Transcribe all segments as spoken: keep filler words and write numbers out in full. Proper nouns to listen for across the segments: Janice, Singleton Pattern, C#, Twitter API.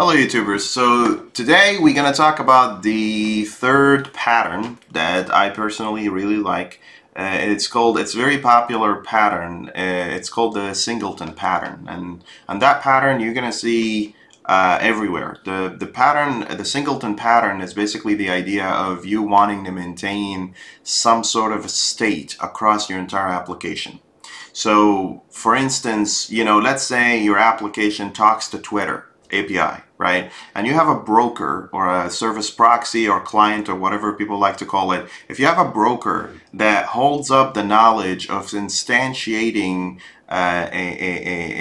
Hello YouTubers, so today we're gonna talk about the third pattern that I personally really like. Uh, it's called, it's a very popular pattern, uh, it's called the Singleton pattern, and on that pattern you're gonna see uh, everywhere. The, the pattern, the Singleton pattern is basically the idea of you wanting to maintain some sort of a state across your entire application. So for instance, you know, let's say your application talks to Twitter A P I, right? And you have a broker or a service proxy or client or whatever people like to call it. If you have a broker that holds up the knowledge of instantiating uh, a,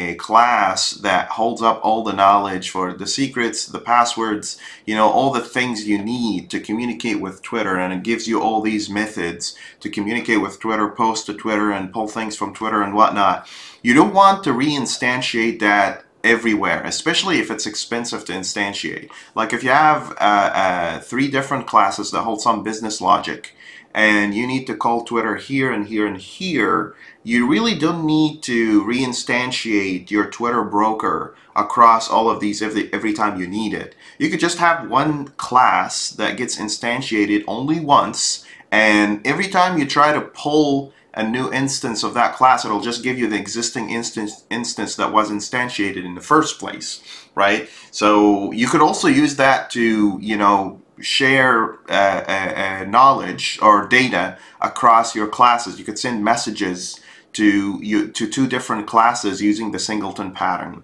a, a class that holds up all the knowledge for the secrets, the passwords, you know, all the things you need to communicate with Twitter, and it gives you all these methods to communicate with Twitter, post to Twitter, and pull things from Twitter and whatnot. You don't want to reinstantiate that everywhere, especially if it's expensive to instantiate. Like if you have uh, uh, three different classes that hold some business logic and you need to call Twitter here and here and here, you really don't need to reinstantiate your Twitter broker across all of these every, every time you need it. You could just have one class that gets instantiated only once, and every time you try to pull a new instance of that class, it'll just give you the existing instance instance that was instantiated in the first place, right? So you could also use that to, you know, share uh, uh, knowledge or data across your classes. You could send messages to you to two different classes using the Singleton pattern.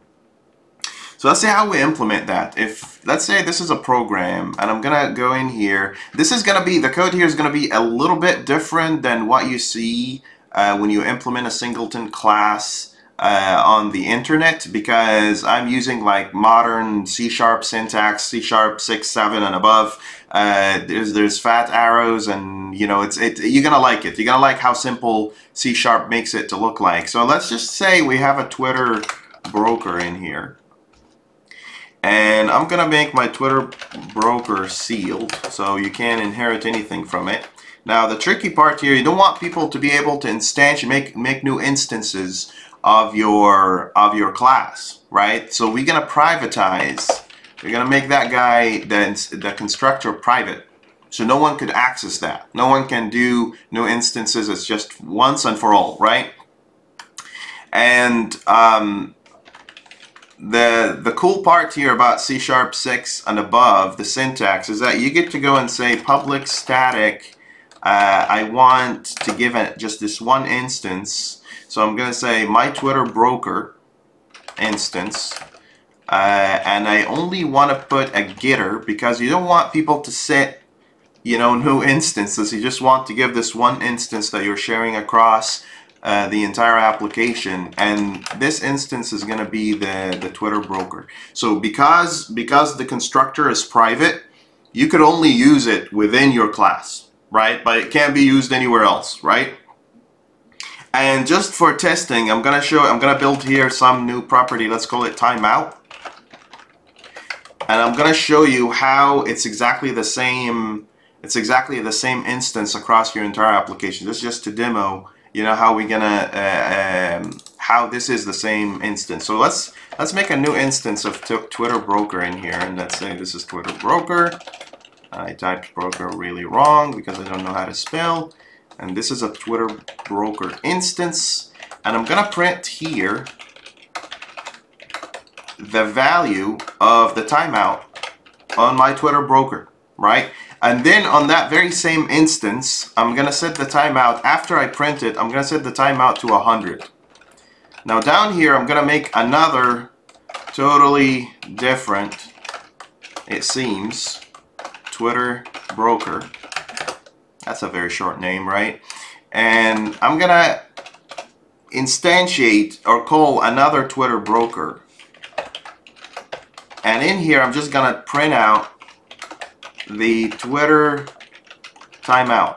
So let's see how we implement that. If, let's say this is a program, and I'm gonna go in here. This is gonna be, the code here is gonna be a little bit different than what you see uh, when you implement a singleton class uh, on the internet, because I'm using like modern C sharp syntax, C sharp six, seven and above. Uh, there's, there's fat arrows, and you know, it's, it, you're gonna like it. You're gonna like how simple C sharp makes it to look like. So let's just say we have a Twitter broker in here. And I'm gonna make my Twitter broker sealed so you can't inherit anything from it. Now the tricky part here, you don't want people to be able to instantiate, make make new instances of your of your class, right? So we're gonna privatize. We're gonna make that guy, the the constructor, private, so no one could access that. No one can do new instances. It's just once and for all, right? And um, The, the cool part here about C sharp six and above, the syntax, is that you get to go and say public static, uh, I want to give it just this one instance. So I'm going to say my Twitter broker instance, uh, and I only want to put a getter because you don't want people to set, you know, new instances. You just want to give this one instance that you're sharing across Uh, the entire application, and this instance is going to be the the Twitter broker. So because because the constructor is private, you could only use it within your class, right? But it can't be used anywhere else, right? And just for testing, I'm gonna show I'm gonna build here some new property. Let's call it timeout, and I'm gonna show you how it's exactly the same. It's exactly the same instance across your entire application. This is just to demo, you know, how we gonna uh, um, how this is the same instance. So let's let's make a new instance of Twitter broker in here, and let's say this is Twitter broker. I typed broker really wrong because I don't know how to spell, and this is a Twitter broker instance, and I'm gonna print here the value of the timeout on my Twitter broker, right? And then on that very same instance, I'm going to set the timeout. After I print it, I'm going to set the timeout to one hundred. Now down here, I'm going to make another totally different, it seems, Twitter broker. That's a very short name, right? And I'm going to instantiate or call another Twitter broker. And in here, I'm just going to print out the Twitter timeout.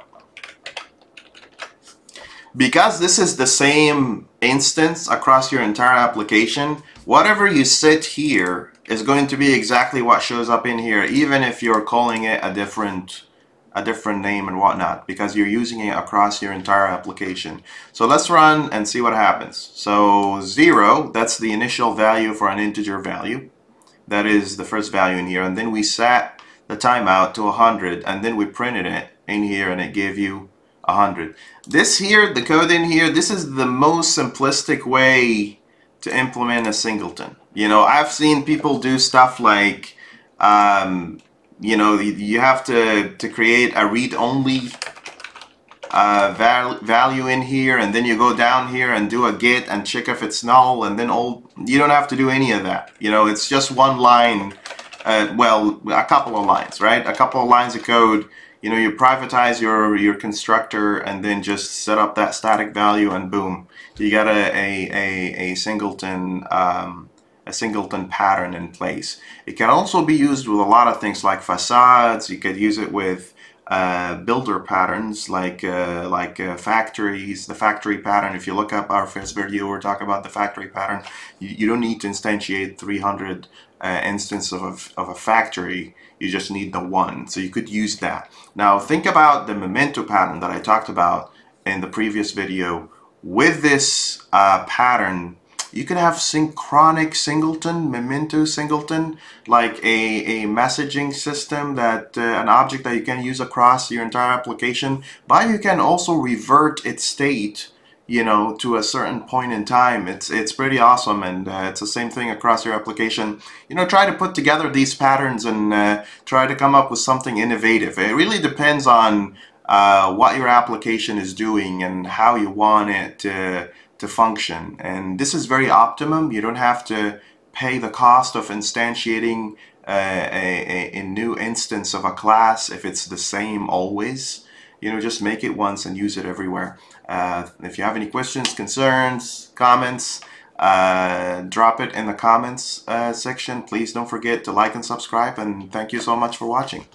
Because this is the same instance across your entire application, whatever you set here is going to be exactly what shows up in here, even if you're calling it a different a different name and whatnot, because you're using it across your entire application. So let's run and see what happens. So zero, that's the initial value for an integer value. that is the first value in here, and then we set the timeout to one hundred, and then we printed it in here and it gave you one hundred. This here, the code in here, this is the most simplistic way to implement a singleton. You know, I've seen people do stuff like, um, you know, you have to, to create a read-only uh, val value in here, and then you go down here and do a get and check if it's null, and then all, you don't have to do any of that. You know, it's just one line, uh, well, a couple of lines, right? A couple of lines of code. You know, you privatize your, your constructor and then just set up that static value, and boom, you got a, a, a, a singleton um, a singleton pattern in place. It can also be used with a lot of things like facades. You could use it with uh, builder patterns like uh, like uh, factories, the factory pattern. If you look up our first video, we're talking about the factory pattern. You, you don't need to instantiate three hundred uh, instances of, of a factory. You just need the one, so you could use that. Now think about the memento pattern that I talked about in the previous video. With this uh, pattern, you could have synchronic singleton, memento singleton, like a, a messaging system, that uh, an object that you can use across your entire application, but you can also revert its state, you know, to a certain point in time. It's it's pretty awesome, and uh, it's the same thing across your application. You know, try to put together these patterns and uh, try to come up with something innovative. It really depends on uh, what your application is doing and how you want it to, to function. And this is very optimum. You don't have to pay the cost of instantiating uh, a, a, a new instance of a class if it's the same always. You know, just make it once and use it everywhere. Uh, if you have any questions, concerns, comments, uh, drop it in the comments uh, section. Please don't forget to like and subscribe, and thank you so much for watching.